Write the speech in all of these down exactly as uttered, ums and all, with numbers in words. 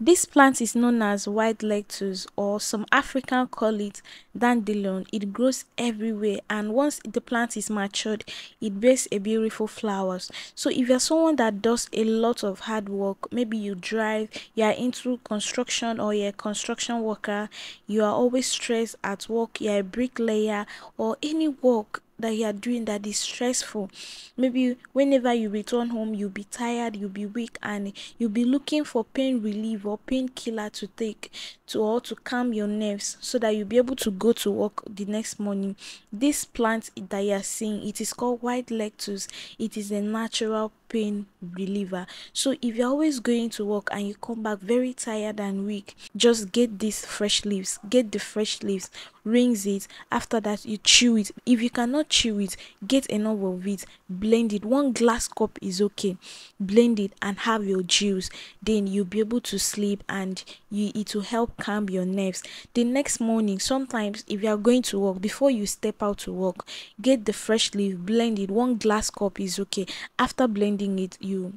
This plant is known as white lettuce, or some African call it dandelion. It grows everywhere, and once the plant is matured, it bears a beautiful flowers. So if you're someone that does a lot of hard work, maybe you drive, you are into construction, or you're a construction worker, you are always stressed at work, you're a bricklayer, or any work that you are doing that is stressful, maybe whenever you return home you'll be tired, you'll be weak, and you'll be looking for pain relief or painkiller to take to or to calm your nerves so that you'll be able to go to work the next morning. This plant that you are seeing, it is called white lettuce. It is a natural pain reliever. So if you're always going to work and you come back very tired and weak, just get these fresh leaves. Get the fresh leaves, rinse it. After that, you chew it. If you cannot chew it, get enough of it, blend it. One glass cup is okay. Blend it and have your juice. Then you'll be able to sleep, and you, it will help calm your nerves. The next morning, sometimes if you are going to work, before you step out to work, get the fresh leaf, blend it. One glass cup is okay. After blending it, you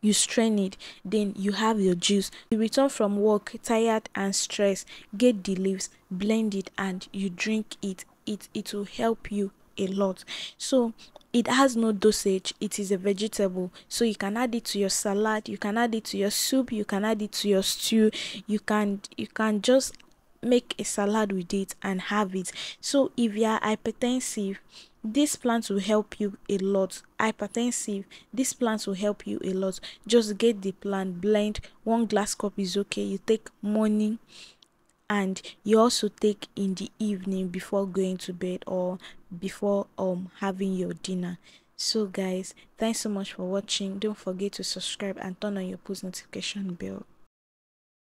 you strain it, then you have your juice. You return from work tired and stressed, get the leaves, blend it, and you drink it. It it will help you a lot. So it has no dosage. It is a vegetable, so you can add it to your salad, you can add it to your soup, you can add it to your stew, you can you can just make a salad with it and have it. So if you are hypertensive, this plant will help you a lot. Hypertensive, this plant will help you a lot. Just get the plant, blend. One glass cup is okay. You take morning, and you also take in the evening before going to bed, or before um having your dinner. So guys, thanks so much for watching. Don't forget to subscribe and turn on your post notification bell.